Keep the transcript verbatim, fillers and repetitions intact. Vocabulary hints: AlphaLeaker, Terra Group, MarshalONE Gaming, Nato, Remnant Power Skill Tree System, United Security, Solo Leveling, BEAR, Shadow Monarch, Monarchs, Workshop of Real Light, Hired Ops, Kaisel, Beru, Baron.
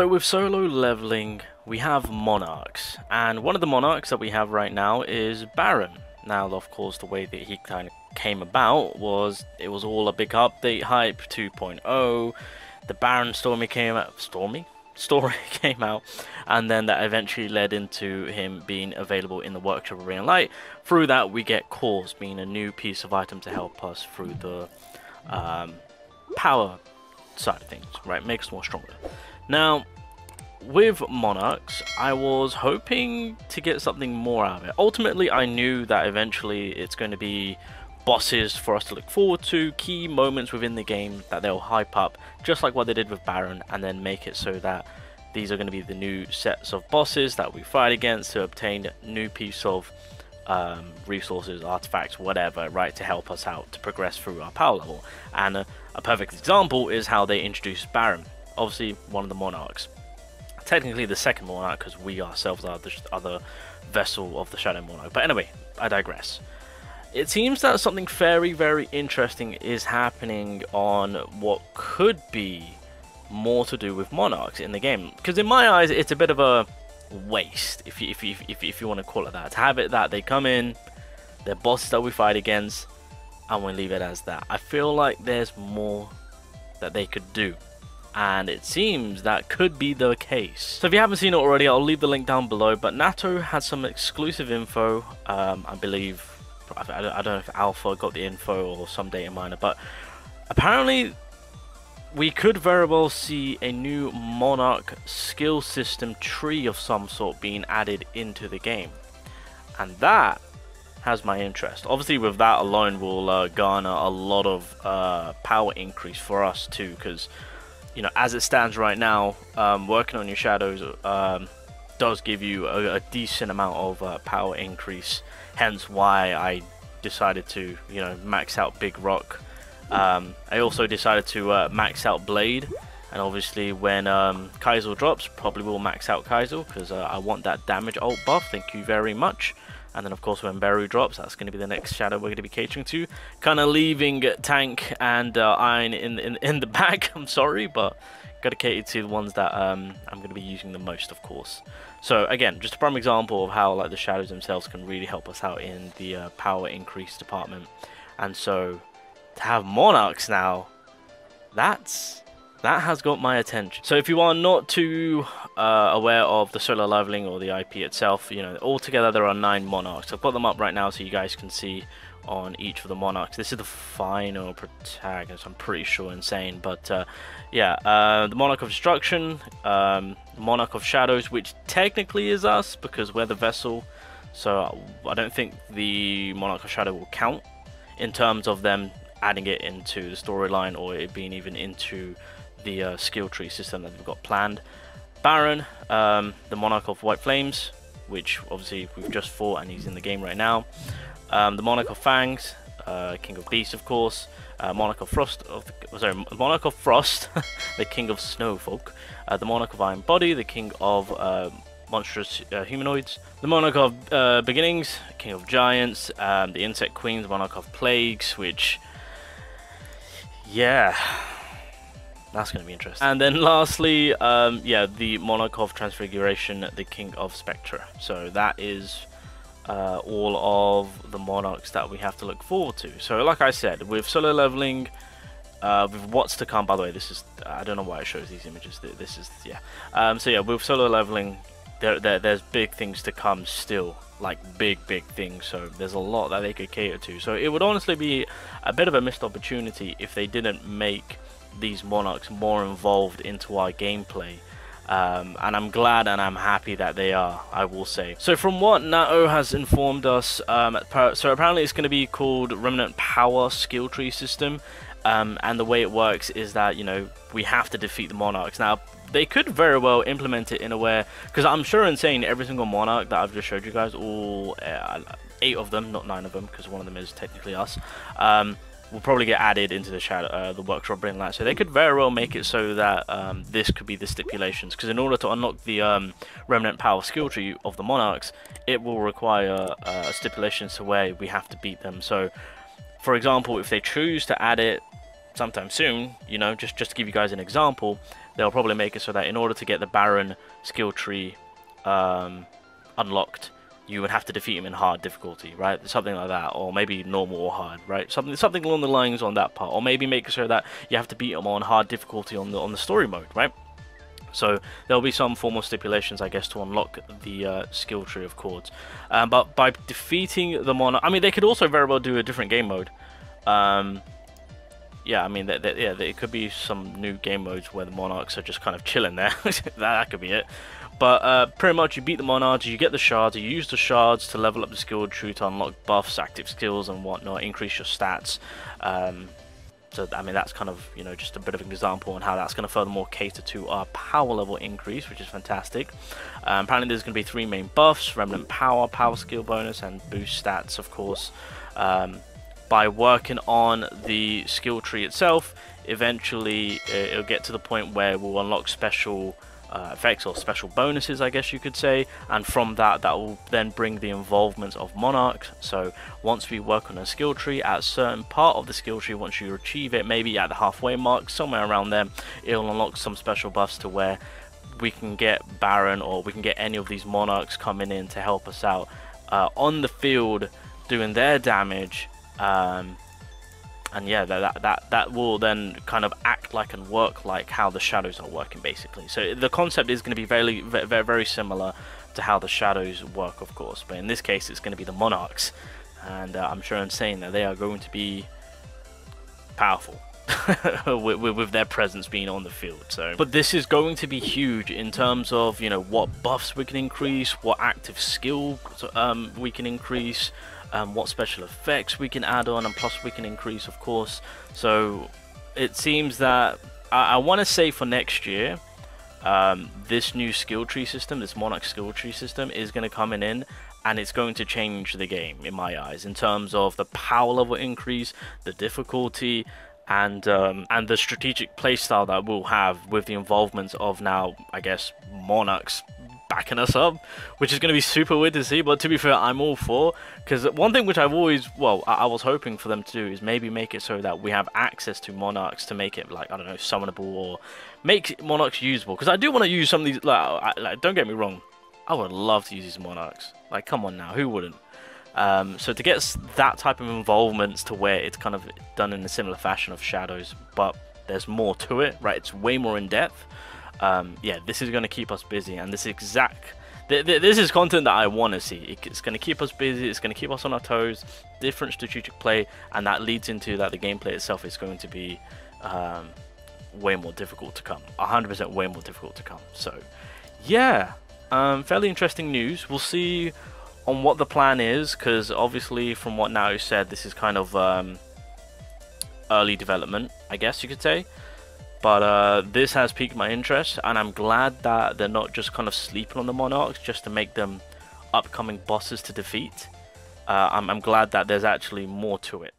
So with Solo Leveling, we have Monarchs, and one of the Monarchs that we have right now is Baron. Now, of course, the way that he kind of came about was it was all a big update hype, two point oh, the Baron Stormy came out, Stormy? Story came out, and then that eventually led into him being available in the Workshop of Real Light. Through that, we get cores, being a new piece of item to help us through the um, power side of things, right? Makes us more stronger. Now, with Monarchs, I was hoping to get something more out of it. Ultimately, I knew that eventually it's going to be bosses for us to look forward to, key moments within the game that they'll hype up, just like what they did with Baron, and then make it so that these are going to be the new sets of bosses that we fight against to obtain new piece of um, resources, artifacts, whatever, right, to help us out to progress through our power level. And a, a perfect example is how they introduced Baron, obviously one of the Monarchs, technically the second Monarch, because we ourselves are the other vessel of the Shadow Monarch. But anyway, I digress. It seems that something very, very interesting is happening on what could be more to do with Monarchs in the game. Because in my eyes, it's a bit of a waste, if you, if you, if you, if you want to call it that. To have it that they come in, they're bosses that we fight against, and we leave it as that. I feel like there's more that they could do. And it seems that could be the case. So if you haven't seen it already, I'll leave the link down below. But Nato had some exclusive info, um, I believe. I don't know if Alpha got the info or some data miner, but apparently we could very well see a new Monarch skill system tree of some sort being added into the game, and that has my interest. Obviously, with that alone, we'll uh, garner a lot of uh, power increase for us too, because, you know, as it stands right now, um, working on your shadows um, does give you a, a decent amount of uh, power increase. Hence why I decided to, you know, max out Big Rock. Um, I also decided to uh, max out Blade, and obviously when um, Kaisel drops, probably will max out Kaisel, because uh, I want that damage ult buff, thank you very much. And then of course when Beru drops, that's going to be the next shadow we're going to be catering to. Kind of leaving Tank and uh, Iron in, in, in the back, I'm sorry, but got to cater to the ones that um, I'm going to be using the most, of course. So again, just a prime example of how like the shadows themselves can really help us out in the uh, power increase department. And so to have Monarchs now, that's that has got my attention. So if you are not too uh, aware of the Solo Leveling or the I P itself, you know, altogether there are nine Monarchs. I've put them up right now so you guys can see on each of the Monarchs. This is the final protagonist, I'm pretty sure, insane, but uh, yeah, uh, the Monarch of Destruction, um, Monarch of Shadows, which technically is us because we're the vessel, so I don't think the Monarch of Shadow will count in terms of them adding it into the storyline or it being even into the uh, skill tree system that they've got planned. Baron, um, the Monarch of White Flames, which obviously we've just fought and he's in the game right now. Um, the Monarch of Fangs, uh, King of Beasts, of course. Uh, Monarch of Frost, of the, sorry, Monarch of Frost, the King of Snow Folk. Uh, the Monarch of Iron Body, the King of uh, Monstrous uh, Humanoids. The Monarch of uh, Beginnings, King of Giants. Um, the Insect Queen, the Monarch of Plagues, which, yeah, that's going to be interesting. And then lastly, um, yeah, the Monarch of Transfiguration, the King of Spectra. So that is Uh, all of the Monarchs that we have to look forward to. So like I said, with Solo Leveling, uh, with what's to come, by the way, this is, I don't know why it shows these images, this is, yeah. Um, so yeah, with Solo Leveling, there, there, there's big things to come still, like big, big things, so there's a lot that they could cater to. So it would honestly be a bit of a missed opportunity if they didn't make these Monarchs more involved into our gameplay. Um, and I'm glad and I'm happy that they are, I will say. So from what Nato has informed us, um, so apparently it's going to be called Remnant Power Skill Tree System, um, and the way it works is that, you know, we have to defeat the Monarchs. Now, they could very well implement it in a way, because I'm sure in saying every single Monarch that I've just showed you guys, all uh, eight of them, not nine of them, because one of them is technically us, um, will probably get added into the shadow, uh, the Workshop of Real Light. So they could very well make it so that um, this could be the stipulations, because in order to unlock the um, Remnant Power Skill Tree of the Monarchs, it will require uh, stipulations to where we have to beat them. So, for example, if they choose to add it sometime soon, you know, just, just to give you guys an example, they'll probably make it so that in order to get the Baron skill tree um, unlocked, you would have to defeat him in hard difficulty, right? Something like that, or maybe normal or hard, right? Something something along the lines on that part, or maybe make it so that you have to beat him on hard difficulty on the on the story mode, right? So there'll be some formal stipulations, I guess, to unlock the uh, skill tree of Chords. Um, but by defeating the Monarch, I mean, they could also very well do a different game mode. Um, yeah, I mean, that, that, yeah, there could be some new game modes where the Monarchs are just kind of chilling there. that, that could be it. But uh, pretty much, you beat the Monarchs, you get the shards, you use the shards to level up the skill tree to unlock buffs, active skills, and whatnot, increase your stats. Um, So, I mean, that's kind of, you know, just a bit of an example on how that's going to furthermore cater to our power level increase, which is fantastic. Um, apparently, there's going to be three main buffs: Remnant Power, Power Skill Bonus, and Boost Stats, of course. Um, by working on the skill tree itself, eventually it'll get to the point where we'll unlock special uh, effects or special bonuses, I guess you could say. And from that, that will then bring the involvement of Monarchs. So once we work on a skill tree, at a certain part of the skill tree, once you achieve it, maybe at the halfway mark, somewhere around there, it'll unlock some special buffs to where we can get Baron, or we can get any of these Monarchs coming in to help us out uh, on the field, doing their damage. Um, And yeah, that, that that will then kind of act like and work like how the shadows are working, basically. So the concept is going to be very, very, very similar to how the shadows work, of course. But in this case, it's going to be the Monarchs. And uh, I'm sure I'm saying that they are going to be powerful with, with, with their presence being on the field. So, but this is going to be huge in terms of, you know, what buffs we can increase, what active skill um, we can increase. Um, what special effects we can add on, and plus we can increase, of course. So it seems that I, I want to say for next year, um, this new skill tree system, this Monarch skill tree system, is going to come in, and it's going to change the game in my eyes in terms of the power level increase, the difficulty, and um, and the strategic playstyle that we'll have with the involvement of now, I guess, Monarchs backing us up, which is going to be super weird to see. But to be fair, I'm all for, because one thing which I've always, well, I, I was hoping for them to do is maybe make it so that we have access to Monarchs to make it, like, I don't know, summonable, or make Monarchs usable, because I do want to use some of these, like, I, like, don't get me wrong, I would love to use these Monarchs, like, come on now, who wouldn't? Um, so to get that type of involvement to where it's kind of done in a similar fashion of Shadows, but there's more to it, right? It's way more in depth. Um, yeah, this is going to keep us busy, and this exact, th th this is content that I want to see. It's going to keep us busy, it's going to keep us on our toes, different strategic play, and that leads into that the gameplay itself is going to be um, way more difficult to come, one hundred percent way more difficult to come. So yeah, um, fairly interesting news. We'll see on what the plan is, because obviously from what Nato said, this is kind of um, early development, I guess you could say. But uh, this has piqued my interest, and I'm glad that they're not just kind of sleeping on the Monarchs just to make them upcoming bosses to defeat. Uh, I'm, I'm glad that there's actually more to it.